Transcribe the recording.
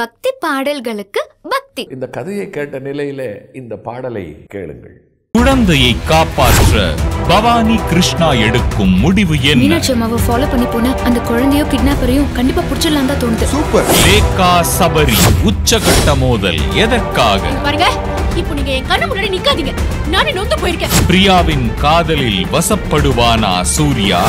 பக்தி பாடல்களுக்கு பக்தி. இந்த கதையை கேட்ட நிலையிலே இந்த பாடலை கேளுங்கள். குழந்தையை காப்பாற்ற பவானி கிருஷ்ணா எடுக்கும் முடிவு என்ன? மீனாட்சியம்மாவை ஃபாலோ பண்ணி போன அந்த குழந்தையோ கிட்னாப்பரையும் கண்டிப்பா புடிச்சலாம் தான் தோணுது. சூப்பர். லேகா சபரி உச்சகட்ட மோதல் எதற்காக? பாருங்க, இப்போ நீங்க என் கண்ணு முன்னாடி நிக்காதீங்க. நானே நொந்து போயிருக்கேன். பிரியாவின் காதலில் வசப்படுவானா சூர்யா?